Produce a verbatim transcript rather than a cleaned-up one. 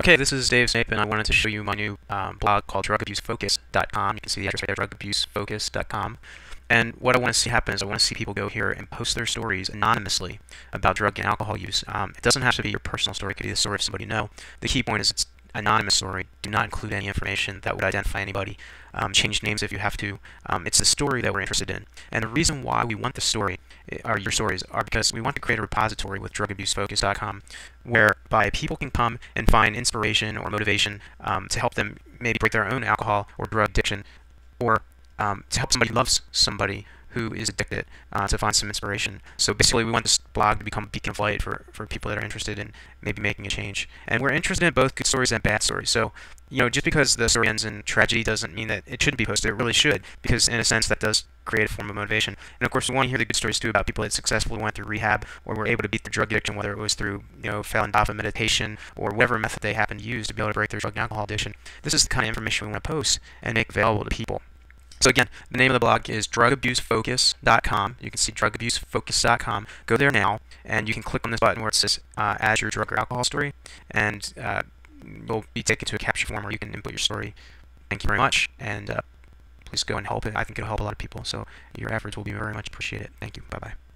Okay, this is Dave Snape, and I wanted to show you my new um, blog called Drug Abuse Focus dot com. You can see the address right there, Drug Abuse Focus dot com. And what I want to see happen is I want to see people go here and post their stories anonymously about drug and alcohol use. Um, it doesn't have to be your personal story. It could be the story of somebody you know. The key point is it's anonymous story. Do not include any information that would identify anybody. Um, change names if you have to. Um, it's the story that we're interested in. And the reason why we want the story, or your stories, are because we want to create a repository with Drug Abuse Focus dot com whereby people can come and find inspiration or motivation um, to help them maybe break their own alcohol or drug addiction, or Um, to help somebody who loves somebody who is addicted, uh, to find some inspiration. So basically we want this blog to become a beacon of light for, for people that are interested in maybe making a change. And we're interested in both good stories and bad stories. So, you know, just because the story ends in tragedy doesn't mean that it shouldn't be posted. It really should, because in a sense that does create a form of motivation. And of course we want to hear the good stories too about people that successfully went through rehab or were able to beat their drug addiction, whether it was through, you know, Falun Dafa meditation or whatever method they happen to use to be able to break their drug and alcohol addiction. This is the kind of information we want to post and make available to people. So again, the name of the blog is Drug Abuse Focus dot com. You can see Drug Abuse Focus dot com. Go there now, and you can click on this button where it says uh, Add Your Drug or Alcohol Story, and uh, you'll be taken to a capture form where you can input your story. Thank you very much, and uh, please go and help it. I think it'll help a lot of people, so your efforts will be very much appreciated. Thank you. Bye-bye.